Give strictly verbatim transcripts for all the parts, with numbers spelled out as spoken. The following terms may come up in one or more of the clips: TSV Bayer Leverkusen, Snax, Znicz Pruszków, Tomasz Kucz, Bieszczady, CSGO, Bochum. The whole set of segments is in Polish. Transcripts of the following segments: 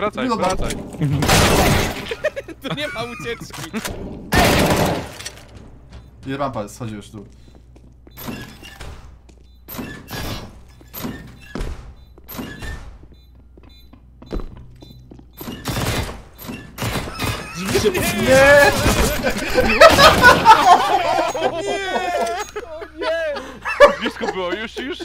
Wracaj, Było wracaj. Tu nie ma ucieczki. I rampa schodzi już tu. Nie! Nie! O nie! Blisko było, już, już!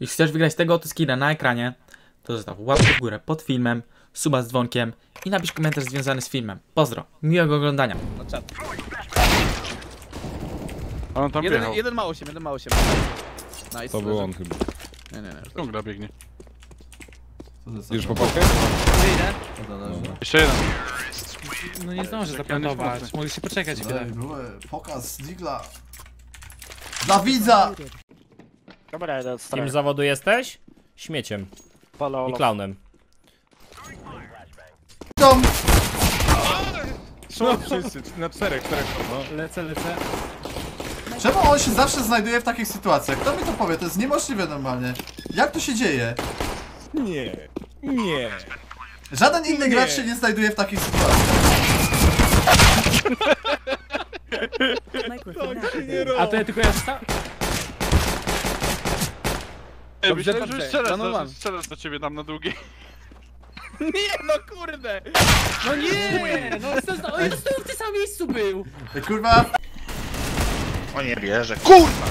Jeśli chcesz wygrać tego oto skina na ekranie, to zostaw łapkę w górę pod filmem, suba z dzwonkiem i napisz komentarz związany z filmem. Pozdro, miłego oglądania. A on tam jeden, jechał. Jeden ma osiem, jeden ma osiem. Nice. To był on chyba. Nie, nie, nie. Skąd gra biegnie? Już po pakę? Jeszcze jeden. No nie zdążę zaplantować, mogę się poczekać chwilę. Pokaz Digla. Dla widza! Dobra, idę od kim zawodu jesteś? Śmieciem. Polo. I klaunem. Dom! Szło wszyscy, na czterech, czterech. No. Lecę, lecę. Czemu on się zawsze znajduje w takich sytuacjach? Kto mi to powie? To jest niemożliwe normalnie. Jak to się dzieje? Nie, nie. Żaden inny nie. gracz się nie znajduje w takich sytuacjach. A to ja tylko ja wstałem. Ej, myślałem, że strzelasz do ciebie tam na długiej. Nie, no kurde! No nie! No jestem no, w tym samym miejscu był! Ej, kurwa! O nie bierze, kurwa!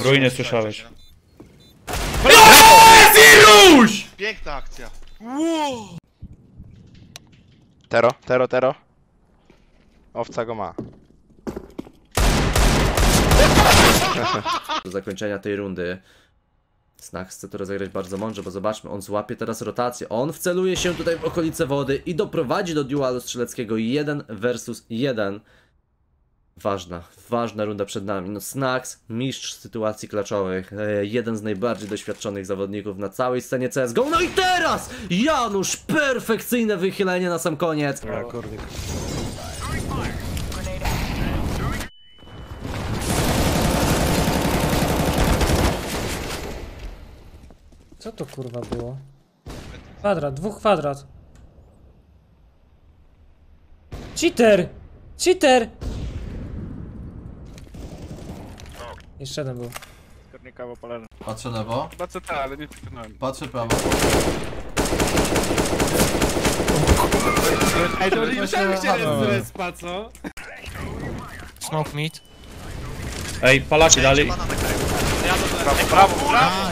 Ruinę słyszałeś. Ziruś! Piękna akcja. Wow. Tero, tero, tero. Owca go ma. Do zakończenia tej rundy Snax chce to rozegrać bardzo mądrze, bo zobaczmy, on złapie teraz rotację. On wceluje się tutaj w okolice wody i doprowadzi do dualu strzeleckiego jeden versus jeden. Ważna, ważna runda przed nami. No Snax, mistrz sytuacji klaczowych, e, jeden z najbardziej doświadczonych zawodników na całej scenie C S G O. No i teraz! Janusz, perfekcyjne wychylenie na sam koniec. Co to kurwa było? Kwadrat, dwóch kwadrat. Cheater! Cheater! Jeszcze jeden był. Kornikawo poleżę. Patrzę lewo. Patrzę ta, ale nie wyknąłem. Patrzę prawo. Ej, to nie musiałem się zrespa, co? Smoke meat. Ej, palaki dalej. Prawo, prawo, prawo.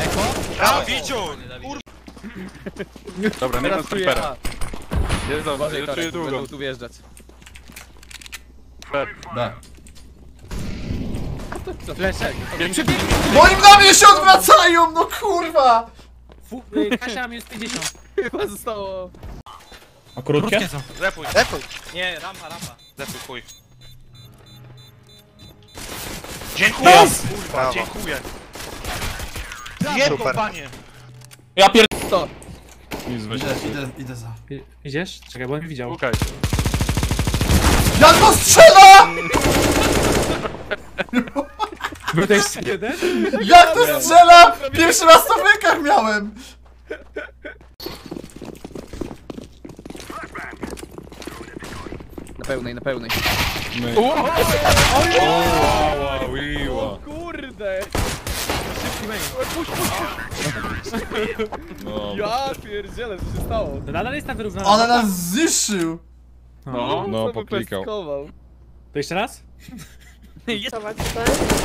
Eko? Prawo, widziun! Dobra, nie mam snipera. Jest dobrze, ja czuję długo. Będą tu wjeżdżać. Da. Leszek. Moim nami się odwracają, no kurwa! Fu Kasia minus pięćdziesiąt. Chyba zostało. A krótkie? Krótkie są. Repuj. Repuj. Nie, rampa, rampa. Repuj, chuj. Dziękuję! Kurwa, dziękuję. Jedno, panie. Ja pierdolę. Idziesz, idę, idę za. I idziesz? Czekaj, bo nie widział. Okej. Jak to strzela! Był to jeszcze jeden? Jak to strzela? Pierwszy raz to w rękach miałem! Na pełnej, na pełnej. O kurde! Ja pierdzielę, co się stało? Nadal jest tam wyrównana. Ale nas zniszczył! No, no poklikał. To jeszcze raz? Nie, jest. Nie, dobra, jest.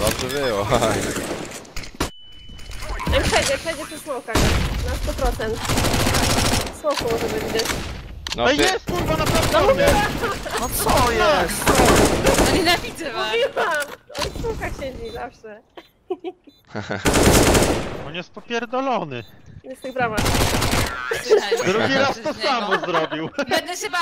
Dobrze było. Jak przejdzie, jak przejdzie przy smokach. Na sto procent. Smoku może być widać. No ty... jest, kurwa, na pewno! No co jest? No nie napidzę was. Mówiłam! On w smokach siedzi zawsze. On jest popierdolony. Jest tych bramach. Drugi raz to samo zrobił. Będę się bał.